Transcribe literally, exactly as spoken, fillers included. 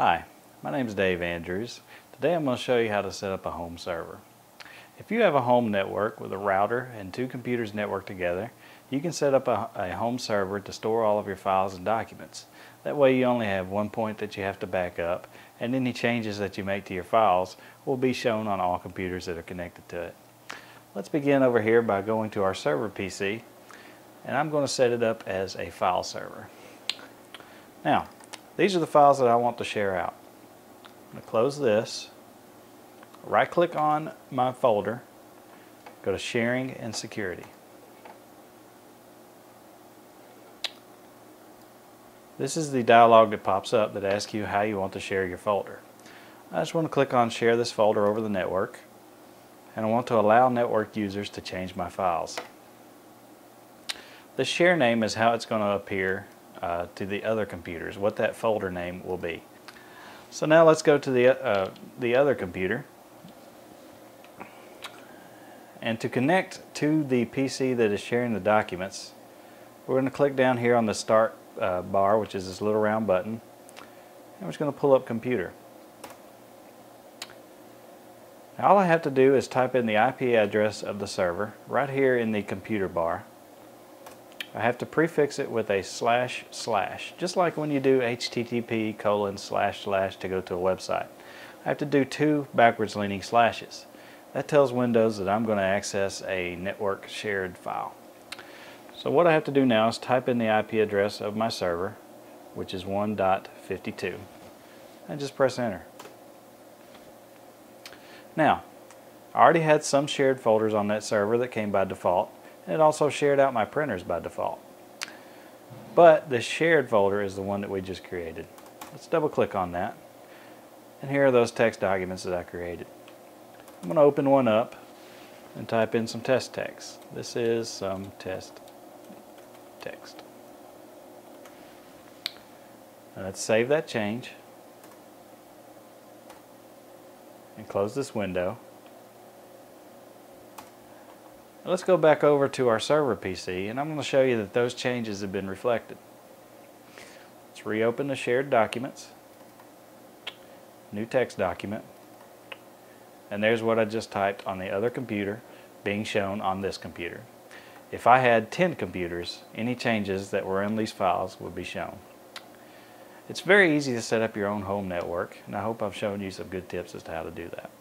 Hi, my name is Dave Andrews. Today I'm going to show you how to set up a home server. If you have a home network with a router and two computers networked together, you can set up a, a home server to store all of your files and documents. That way you only have one point that you have to back up, and any changes that you make to your files will be shown on all computers that are connected to it. Let's begin over here by going to our server P C, and I'm going to set it up as a file server. Now, these are the files that I want to share out. I'm going to close this, right click on my folder, go to Sharing and Security. This is the dialog that pops up that asks you how you want to share your folder. I just want to click on Share this folder over the network, and I want to allow network users to change my files. The share name is how it's going to appear Uh, to the other computers, what that folder name will be. So now let's go to the, uh, the other computer, and to connect to the P C that is sharing the documents, we're going to click down here on the start uh, bar, which is this little round button, and we're just going to pull up computer. Now, all I have to do is type in the I P address of the server right here in the computer bar. I have to prefix it with a slash slash, just like when you do H T T P colon slash slash to go to a website. I have to do two backwards leaning slashes. That tells Windows that I'm going to access a network shared file. So what I have to do now is type in the I P address of my server, which is one dot fifty-two, and just press enter. Now, I already had some shared folders on that server that came by default. It also shared out my printers by default. But the shared folder is the one that we just created. Let's double click on that. And here are those text documents that I created. I'm going to open one up and type in some test text. This is some test text. Now let's save that change and close this window. Let's go back over to our server P C, and I'm going to show you that those changes have been reflected. Let's reopen the shared documents, new text document, and there's what I just typed on the other computer being shown on this computer. If I had ten computers, any changes that were in these files would be shown. It's very easy to set up your own home network, and I hope I've shown you some good tips as to how to do that.